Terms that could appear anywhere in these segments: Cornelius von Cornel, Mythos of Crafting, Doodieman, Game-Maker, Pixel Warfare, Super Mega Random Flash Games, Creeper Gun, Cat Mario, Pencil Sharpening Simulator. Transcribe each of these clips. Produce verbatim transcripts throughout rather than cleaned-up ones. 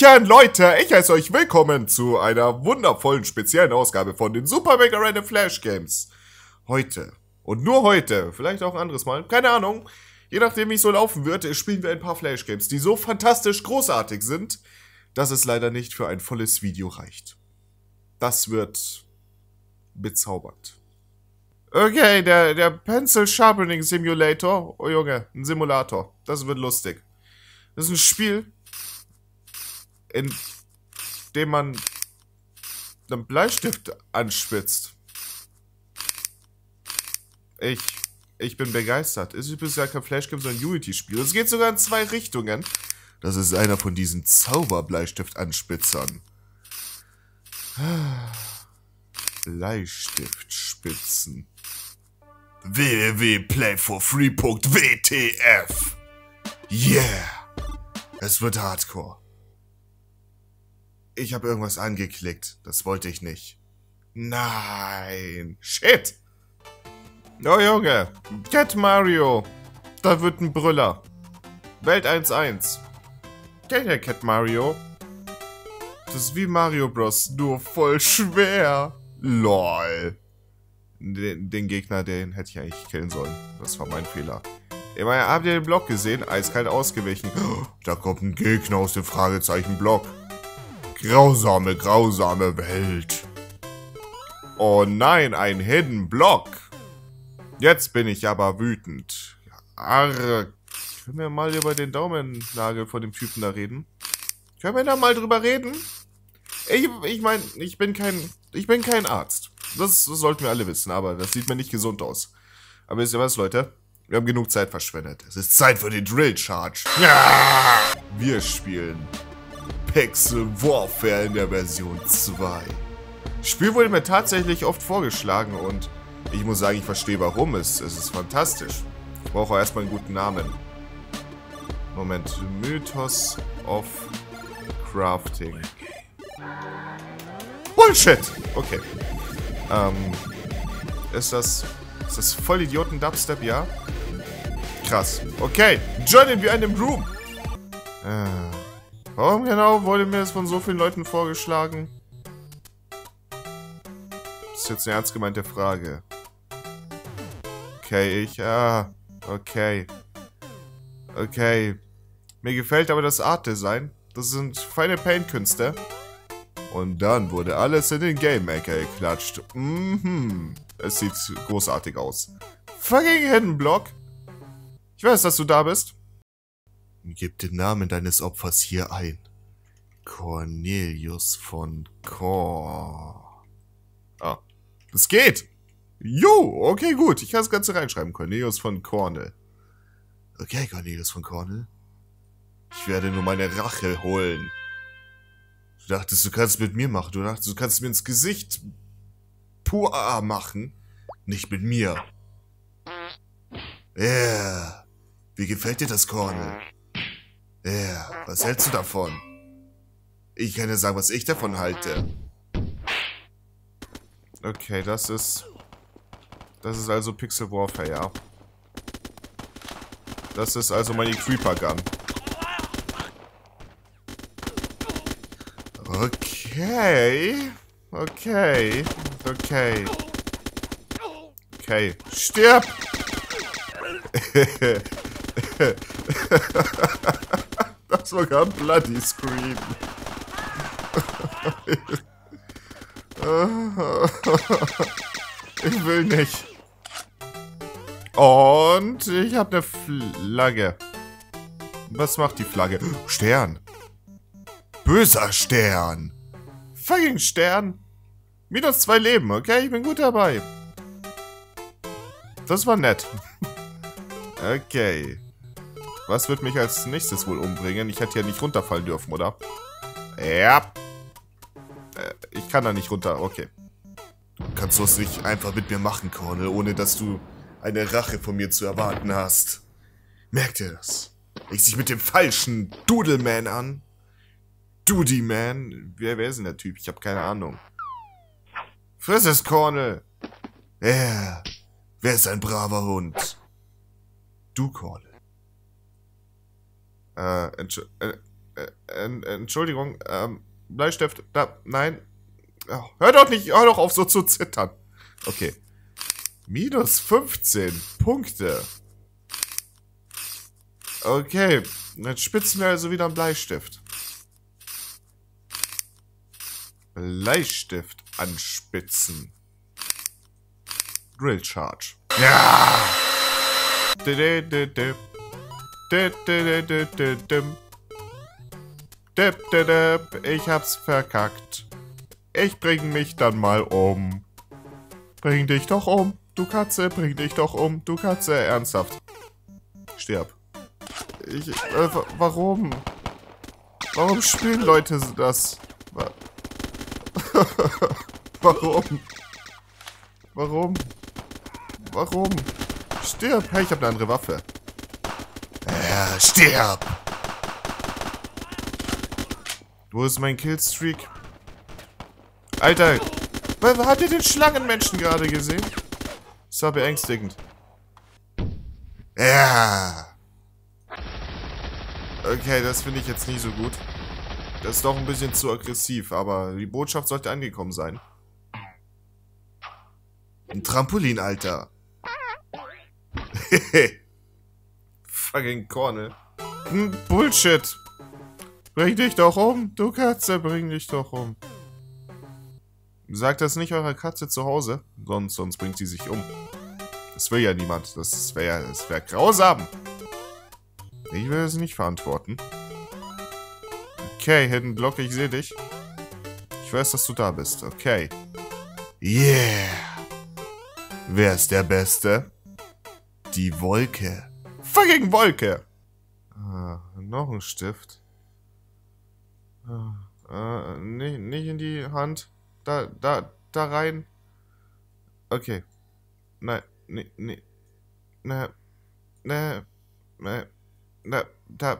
Hallöchen, Leute! Ich heiße euch willkommen zu einer wundervollen, speziellen Ausgabe von den Super Mega Random Flash Games. Heute, und nur heute, vielleicht auch ein anderes Mal, keine Ahnung, je nachdem wie es so laufen wird, spielen wir ein paar Flash Games, die so fantastisch großartig sind, dass es leider nicht für ein volles Video reicht. Das wird bezaubert. Okay, der, der Pencil Sharpening Simulator. Oh Junge, ein Simulator. Das wird lustig. Das ist ein Spiel, in dem man einen Bleistift anspitzt. Ich, ich bin begeistert. Es ist bisher kein Flashgame, sondern ein Unity-Spiel. Es geht sogar in zwei Richtungen. Das ist einer von diesen Zauberbleistift-Anspitzern. Bleistiftspitzen. w w w punkt play for free punkt w t f. Yeah! Es wird hardcore. Ich habe irgendwas angeklickt. Das wollte ich nicht. Nein. Shit. Oh Junge. Cat Mario. Da wird ein Brüller. Welt eins eins. Kennt ihr Cat Mario? Das ist wie Mario Bros. Nur voll schwer. Lol. Den, den Gegner, den hätte ich eigentlich killen sollen. Das war mein Fehler. Immerhin, habt ihr den Block gesehen? Eiskalt ausgewichen. Da kommt ein Gegner aus dem Fragezeichen-Block. Grausame, grausame Welt. Oh nein, ein Hidden Block. Jetzt bin ich aber wütend. Arr. Können wir mal über den Daumennagel von dem Typen da reden? Können wir da mal drüber reden? Ich, ich meine, ich bin kein, ich bin kein Arzt. Das, das sollten wir alle wissen, aber das sieht mir nicht gesund aus. Aber wisst ihr was, Leute? Wir haben genug Zeit verschwendet. Es ist Zeit für die Drill Charge. Ja! Wir spielen Pixel Warfare in der Version zwei. Das Spiel wurde mir tatsächlich oft vorgeschlagen und ich muss sagen, ich verstehe warum. Es, es ist fantastisch. Ich brauche erstmal einen guten Namen. Moment. Mythos of Crafting. Bullshit! Okay. Ähm, ist das... Ist das voll Idioten-Dubstep, ja? Krass. Okay. Journey wie einem Room. Äh. Warum genau wurde mir das von so vielen Leuten vorgeschlagen? Das ist jetzt eine ernst gemeinte Frage. Okay, ich... Ah, okay. Okay. Mir gefällt aber das Art-Design. Das sind feine Paint-Künste. Und dann wurde alles in den Game-Maker geklatscht. Mhm. Es sieht großartig aus. Fucking Hidden Block. Ich weiß, dass du da bist. Gib den Namen deines Opfers hier ein. Cornelius von Cor... Ah, das geht! Jo, okay, gut. Ich kann das Ganze reinschreiben. Cornelius von Cornel. Okay, Cornelius von Cornel. Ich werde nur meine Rache holen. Du dachtest, du kannst es mit mir machen. Du dachtest, du kannst es mir ins Gesicht puah machen. Nicht mit mir. Yeah. Wie gefällt dir das, Cornel? Yeah. Was hältst du davon? Ich kann dir sagen, was ich davon halte. Okay, das ist... Das ist also Pixel Warfare, ja. Das ist also meine Creeper Gun. Okay. Okay. Okay. Okay. Stirb! Das war gar ein bloody scream. Ich will nicht. Und ich habe eine Flagge. Was macht die Flagge? Stern. Böser Stern. Fucking Stern. Minus zwei Leben, okay? Ich bin gut dabei. Das war nett. Okay. Was wird mich als nächstes wohl umbringen? Ich hätte ja nicht runterfallen dürfen, oder? Ja. Äh, ich kann da nicht runter, okay. Kannst du es nicht einfach mit mir machen, Cornel, ohne dass du eine Rache von mir zu erwarten hast. Merkt ihr das? Legst dich mit dem falschen Doodleman an? Doodieman? Wer, wer ist denn der Typ? Ich habe keine Ahnung. Friss es, Cornel! Yeah. Wer ist ein braver Hund? Du, Cornel. Äh, entsch äh Äh, Entschuldigung, ähm, Bleistift, da, nein. Oh, hör doch nicht, hör doch auf so zu zittern. Okay. Minus fünfzehn Punkte. Okay, dann spitzen wir also wieder einen Bleistift. Bleistift anspitzen. Drill Charge. Ja! Ich hab's verkackt. Ich bring mich dann mal um. Bring dich doch um, du Katze. Bring dich doch um, du Katze. Ernsthaft. Stirb. Ich, äh, warum? Warum spielen Leute das? Warum? Warum? Warum? Stirb! Hey, ich habe eine andere Waffe. Äh, stirb! Wo ist mein Killstreak? Alter! Habt ihr den Schlangenmenschen gerade gesehen? Das war beängstigend. Ja! Okay, das finde ich jetzt nicht so gut. Das ist doch ein bisschen zu aggressiv, aber die Botschaft sollte angekommen sein. Ein Trampolin, Alter. Fucking Cornel. Bullshit. Bring dich doch um, du Katze, bring dich doch um. Sagt das nicht eurer Katze zu Hause, sonst, sonst bringt sie sich um. Das will ja niemand, das wäre das wär grausam. Ich will es nicht verantworten. Okay, Hidden Block, ich sehe dich. Ich weiß, dass du da bist. Okay. Yeah. Wer ist der Beste? Die Wolke. Fucking Wolke! Ah, noch ein Stift. Ah, äh, nicht, nicht in die Hand. Da, da, da rein. Okay. Nein, nee, nee. Nee, nee, nee. Da, da,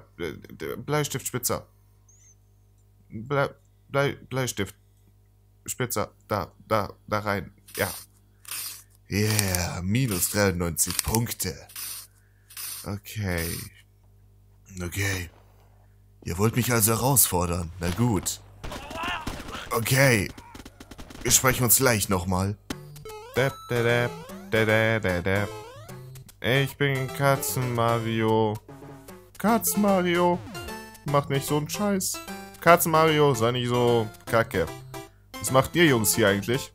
Bleistiftspitzer. Blei, Blei, Bleistiftspitzer. Da, da, da rein. Ja. Yeah, minus dreiundneunzig Punkte. Okay. Okay. Ihr wollt mich also herausfordern. Na gut. Okay. Wir sprechen uns gleich nochmal. Ich bin Katzen Mario. Cat Mario, macht nicht so einen Scheiß. Cat Mario, sei nicht so kacke. Was macht ihr Jungs hier eigentlich?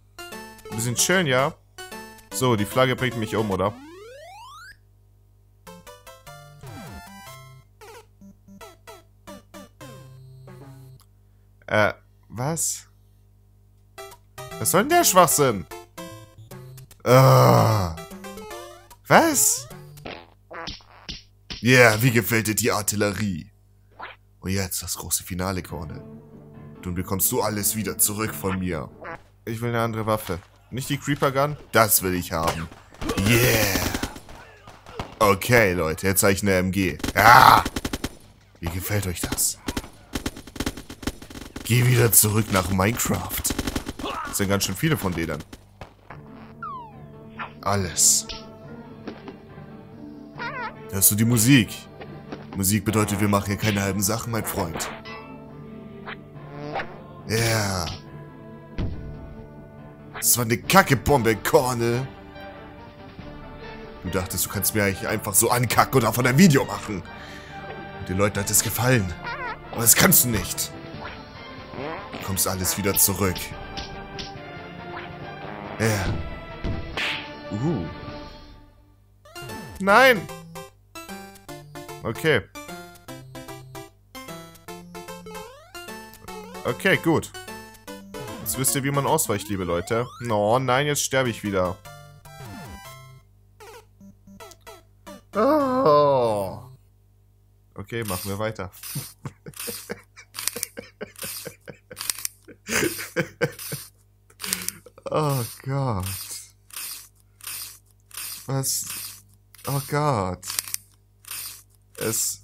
Ein bisschen schön, ja? So, die Flagge bringt mich um, oder? Äh, was? Was soll denn der Schwachsinn? Ah, was? Yeah, wie gefällt dir die Artillerie? Und jetzt das große Finale, Cornel. Nun bekommst du alles wieder zurück von mir. Ich will eine andere Waffe. Nicht die Creeper Gun? Das will ich haben. Yeah! Okay, Leute, jetzt habe ich eine M G. Ah! Wie gefällt euch das? Geh wieder zurück nach Minecraft. Das sind ganz schön viele von denen. Alles. Hörst du die Musik? Musik bedeutet, wir machen hier keine halben Sachen, mein Freund. Ja. Yeah. Das war eine Kackebombe, Cornel. Du dachtest, du kannst mir eigentlich einfach so ankacken und davon ein Video machen. Und den Leuten hat es gefallen. Aber das kannst du nicht. Du kommst alles wieder zurück. Ja. Yeah. Uhu. Nein! Okay. Okay, gut. Jetzt wisst ihr, wie man ausweicht, liebe Leute. Oh nein, jetzt sterbe ich wieder. Oh. Okay, machen wir weiter. Oh Gott. Was? Oh Gott. Es...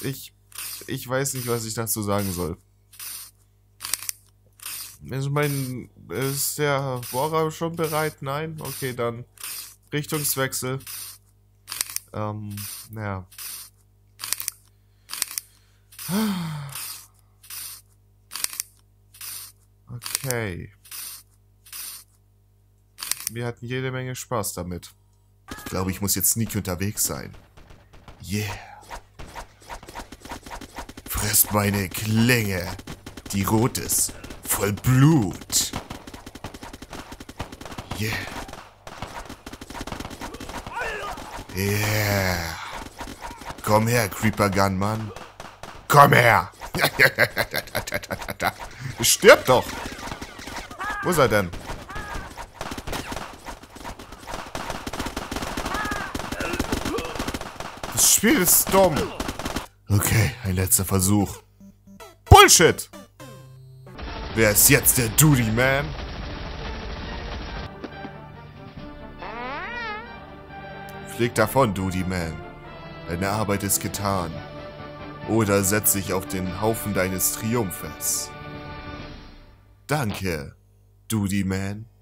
Ich... Ich weiß nicht, was ich dazu sagen soll. Ist mein... Ist der Bohrer schon bereit? Nein? Okay, dann... Richtungswechsel. Ähm... Naja. Okay. Wir hatten jede Menge Spaß damit. Ich glaube, ich muss jetzt sneaky unterwegs sein. Yeah. Frisst meine Klinge, die rot ist, voll Blut. Yeah. Yeah. Komm her, Creeper Gun, Mann. Komm her. Stirb doch. Wo ist er denn? Das Spiel ist dumm. Okay, ein letzter Versuch. Bullshit! Wer ist jetzt der Doodieman? Flieg davon, Doodieman. Deine Arbeit ist getan. Oder setz dich auf den Haufen deines Triumphes. Danke, Doodieman.